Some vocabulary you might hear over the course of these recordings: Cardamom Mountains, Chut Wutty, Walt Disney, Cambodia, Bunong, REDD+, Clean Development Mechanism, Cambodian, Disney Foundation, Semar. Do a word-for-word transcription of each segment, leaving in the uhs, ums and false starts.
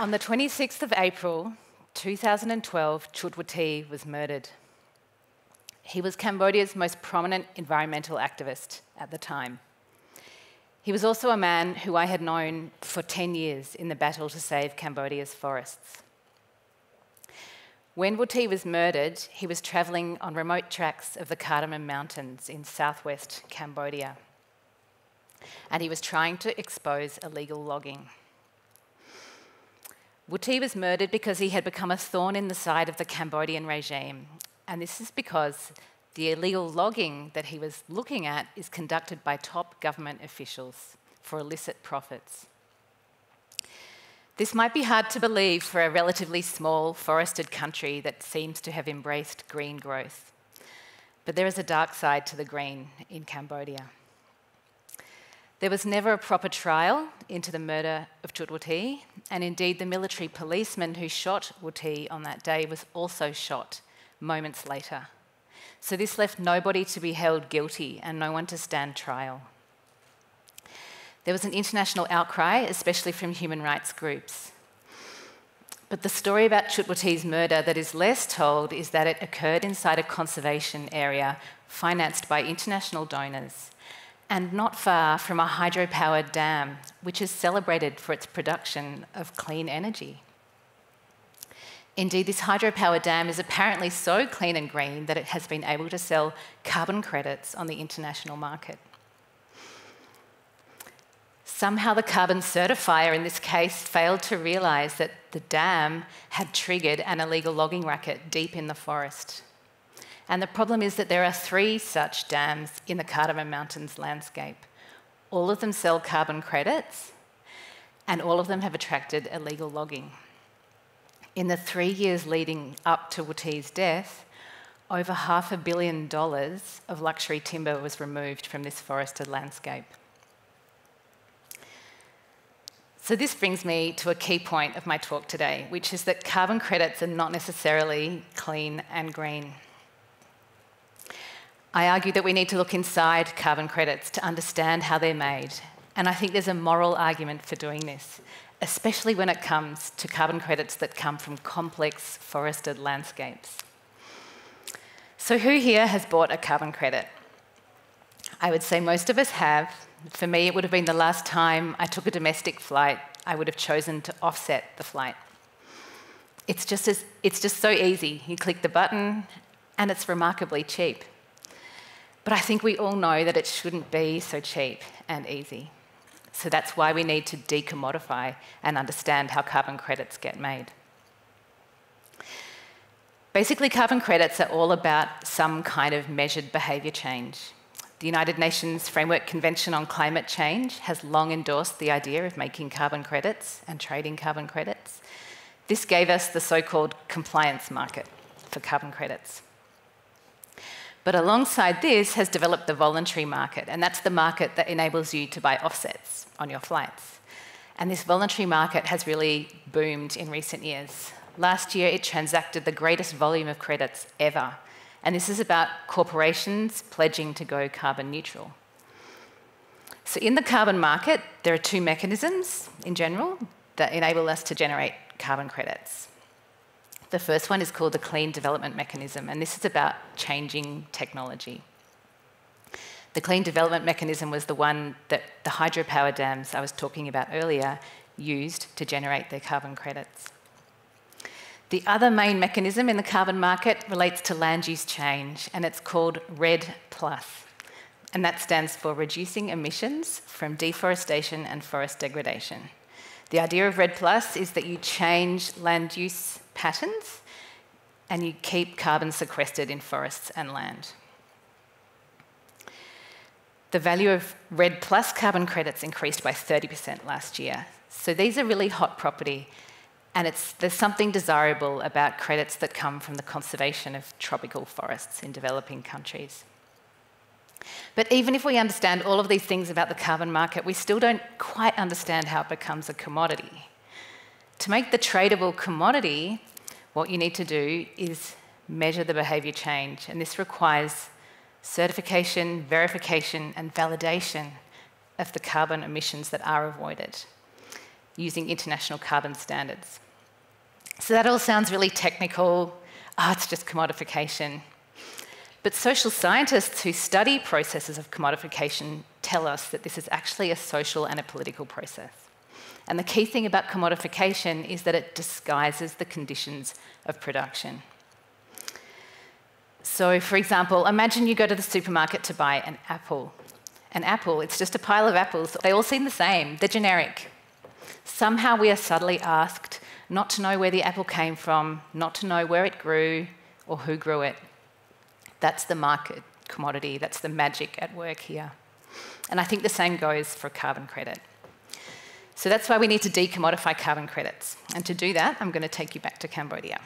On the twenty-sixth of April two thousand twelve, Chut Wutty was murdered. He was Cambodia's most prominent environmental activist at the time. He was also a man who I had known for ten years in the battle to save Cambodia's forests. When Wutty was murdered, he was travelling on remote tracks of the Cardamom Mountains in southwest Cambodia, and he was trying to expose illegal logging. Wutty was murdered because he had become a thorn in the side of the Cambodian regime, and this is because the illegal logging that he was looking at is conducted by top government officials for illicit profits. This might be hard to believe for a relatively small forested country that seems to have embraced green growth, but there is a dark side to the green in Cambodia. There was never a proper trial into the murder of Chut Wutty, and indeed the military policeman who shot Wutty on that day was also shot moments later. So this left nobody to be held guilty and no one to stand trial. There was an international outcry, especially from human rights groups. But the story about Chut Wutty's murder that is less told is that it occurred inside a conservation area financed by international donors and not far from a hydropowered dam, which is celebrated for its production of clean energy. Indeed, this hydropower dam is apparently so clean and green that it has been able to sell carbon credits on the international market. Somehow the carbon certifier in this case failed to realise that the dam had triggered an illegal logging racket deep in the forest. And the problem is that there are three such dams in the Cardamom Mountains landscape. All of them sell carbon credits, and all of them have attracted illegal logging. In the three years leading up to Wutty's death, over half a billion dollars of luxury timber was removed from this forested landscape. So this brings me to a key point of my talk today, which is that carbon credits are not necessarily clean and green. I argue that we need to look inside carbon credits to understand how they're made, and I think there's a moral argument for doing this, especially when it comes to carbon credits that come from complex forested landscapes. So who here has bought a carbon credit? I would say most of us have. For me, it would have been the last time I took a domestic flight. I would have chosen to offset the flight. It's just, as, it's just so easy. You click the button and it's remarkably cheap. But I think we all know that it shouldn't be so cheap and easy. So that's why we need to decommodify and understand how carbon credits get made. Basically, carbon credits are all about some kind of measured behaviour change. The United Nations Framework Convention on Climate Change has long endorsed the idea of making carbon credits and trading carbon credits. This gave us the so-called compliance market for carbon credits. But alongside this has developed the voluntary market, and that's the market that enables you to buy offsets on your flights. And this voluntary market has really boomed in recent years. Last year, it transacted the greatest volume of credits ever, and this is about corporations pledging to go carbon neutral. So in the carbon market, there are two mechanisms in general that enable us to generate carbon credits. The first one is called the Clean Development Mechanism, and this is about changing technology. The Clean Development Mechanism was the one that the hydropower dams I was talking about earlier used to generate their carbon credits. The other main mechanism in the carbon market relates to land use change, and it's called REDD plus, and that stands for Reducing Emissions from Deforestation and Forest Degradation. The idea of REDD plus is that you change land use patterns, and you keep carbon sequestered in forests and land. The value of REDD plus carbon credits increased by thirty percent last year. So these are really hot property, and it's, there's something desirable about credits that come from the conservation of tropical forests in developing countries. But even if we understand all of these things about the carbon market, we still don't quite understand how it becomes a commodity. To make the tradable commodity, what you need to do is measure the behaviour change, and this requires certification, verification and validation of the carbon emissions that are avoided. using international carbon standards. So that all sounds really technical. Oh, it's just commodification. But social scientists who study processes of commodification tell us that this is actually a social and a political process. And the key thing about commodification is that it disguises the conditions of production. So, for example, imagine you go to the supermarket to buy an apple. An apple, it's just a pile of apples. They all seem the same. They're generic. Somehow we are subtly asked not to know where the apple came from, not to know where it grew or who grew it. That's the market commodity. That's the magic at work here. And I think the same goes for a carbon credit. So that's why we need to decommodify carbon credits. And to do that, I'm going to take you back to Cambodia.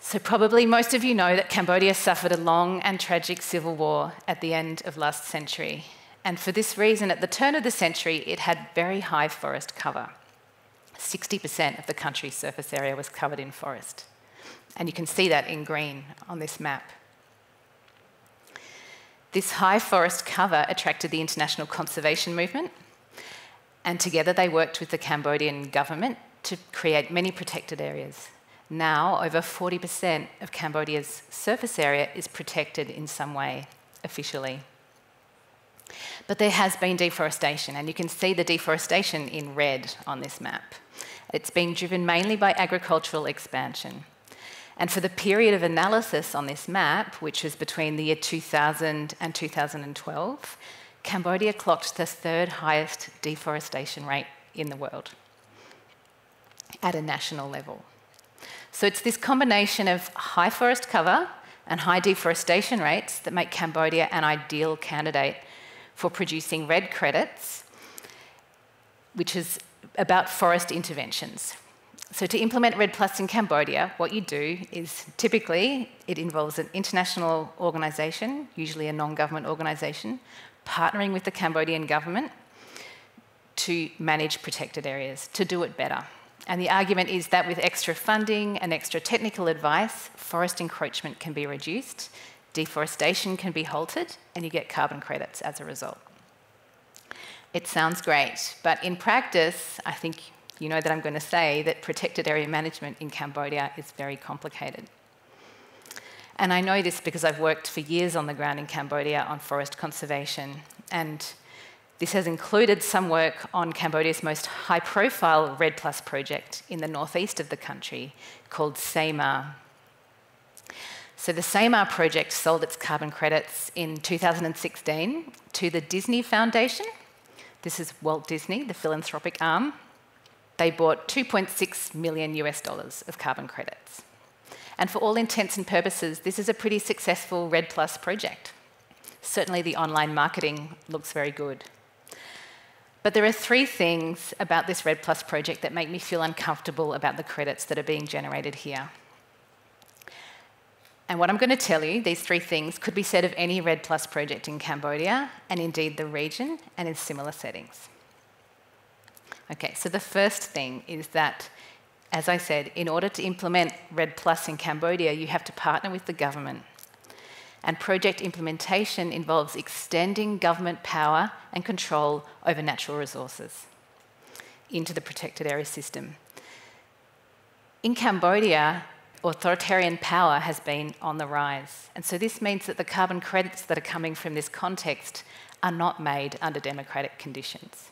So probably most of you know that Cambodia suffered a long and tragic civil war at the end of last century. And for this reason, at the turn of the century, it had very high forest cover. sixty percent of the country's surface area was covered in forest. And you can see that in green on this map. This high forest cover attracted the international conservation movement, and together they worked with the Cambodian government to create many protected areas. Now, over forty percent of Cambodia's surface area is protected in some way, officially. But there has been deforestation, and you can see the deforestation in red on this map. It's been driven mainly by agricultural expansion. And for the period of analysis on this map, which was between the year two thousand and two thousand twelve, Cambodia clocked the third highest deforestation rate in the world at a national level. So it's this combination of high forest cover and high deforestation rates that make Cambodia an ideal candidate for producing REDD credits, which is about forest interventions. So to implement REDD+ in Cambodia, what you do is typically it involves an international organisation, usually a non-government organisation, partnering with the Cambodian government to manage protected areas, to do it better. And the argument is that with extra funding and extra technical advice, forest encroachment can be reduced, deforestation can be halted, and you get carbon credits as a result. It sounds great, but in practice, I think you know that I'm going to say that protected area management in Cambodia is very complicated. And I know this because I've worked for years on the ground in Cambodia on forest conservation. And this has included some work on Cambodia's most high-profile REDD+ project in the northeast of the country called Semar. So the Semar project sold its carbon credits in two thousand sixteen to the Disney Foundation. This is Walt Disney, the philanthropic arm. They bought two point six million US dollars of carbon credits. And for all intents and purposes, this is a pretty successful REDD+ project. Certainly the online marketing looks very good. But there are three things about this REDD+ project that make me feel uncomfortable about the credits that are being generated here. And what I'm going to tell you, these three things could be said of any REDD+ project in Cambodia, and indeed the region, and in similar settings. Okay, so the first thing is that, as I said, in order to implement REDD+ in Cambodia, you have to partner with the government. And project implementation involves extending government power and control over natural resources into the protected area system. In Cambodia, authoritarian power has been on the rise. And so this means that the carbon credits that are coming from this context are not made under democratic conditions.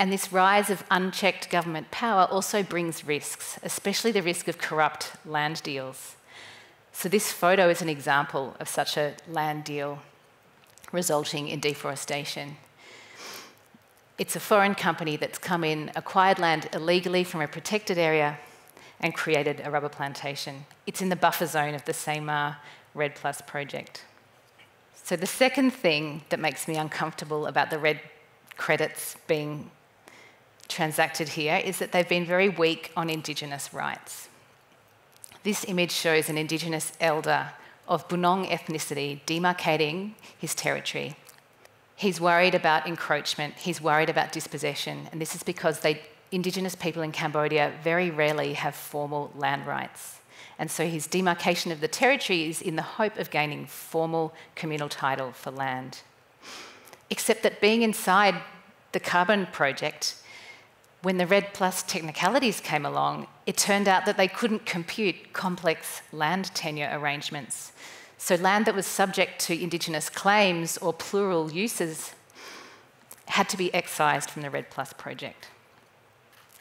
And this rise of unchecked government power also brings risks, especially the risk of corrupt land deals. So this photo is an example of such a land deal resulting in deforestation. It's a foreign company that's come in, acquired land illegally from a protected area and created a rubber plantation. It's in the buffer zone of the Semar REDD+ project. So the second thing that makes me uncomfortable about the REDD+ credits being transacted here is that they've been very weak on Indigenous rights. This image shows an Indigenous elder of Bunong ethnicity demarcating his territory. He's worried about encroachment, he's worried about dispossession, and this is because they, Indigenous people in Cambodia very rarely have formal land rights. And so his demarcation of the territory is in the hope of gaining formal communal title for land. Except that being inside the carbon project, when the REDD plus technicalities came along, it turned out that they couldn't compute complex land tenure arrangements. So land that was subject to Indigenous claims or plural uses had to be excised from the REDD plus project.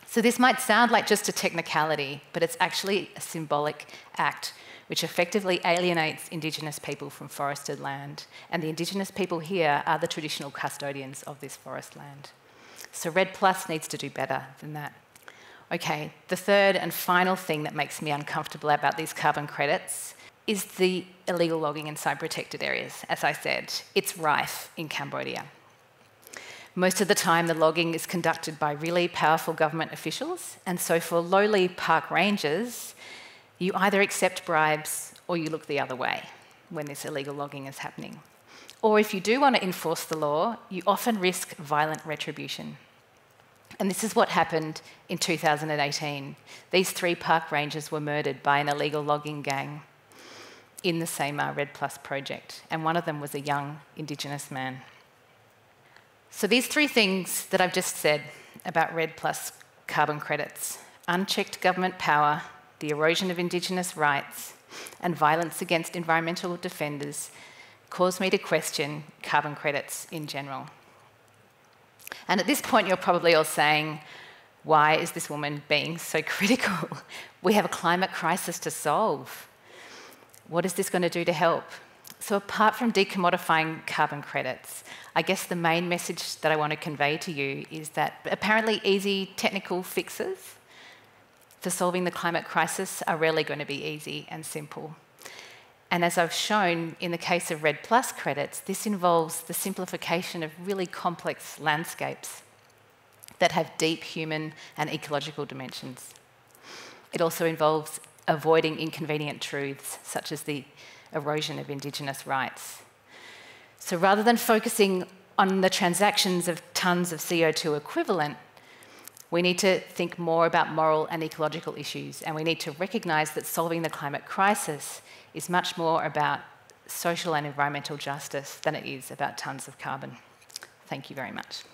So this might sound like just a technicality, but it's actually a symbolic act which effectively alienates Indigenous people from forested land, and the Indigenous people here are the traditional custodians of this forest land. So REDD plus needs to do better than that. Okay, the third and final thing that makes me uncomfortable about these carbon credits is the illegal logging inside protected areas. As I said, it's rife in Cambodia. Most of the time, the logging is conducted by really powerful government officials, and so for lowly park rangers, you either accept bribes or you look the other way when this illegal logging is happening. Or if you do want to enforce the law, you often risk violent retribution. And this is what happened in two thousand eighteen. These three park rangers were murdered by an illegal logging gang in the Semar REDD plus project, and one of them was a young Indigenous man. So these three things that I've just said about REDD plus carbon credits: unchecked government power, the erosion of Indigenous rights, and violence against environmental defenders cause me to question carbon credits in general. And at this point, you're probably all saying, why is this woman being so critical? We have a climate crisis to solve. What is this going to do to help? So apart from decommodifying carbon credits, I guess the main message that I want to convey to you is that apparently easy technical fixes for solving the climate crisis are rarely going to be easy and simple. And as I've shown in the case of REDD plus credits, this involves the simplification of really complex landscapes that have deep human and ecological dimensions. It also involves avoiding inconvenient truths, such as the erosion of Indigenous rights. So rather than focusing on the transactions of tonnes of C O two equivalent, we need to think more about moral and ecological issues, and we need to recognise that solving the climate crisis is much more about social and environmental justice than it is about tonnes of carbon. Thank you very much.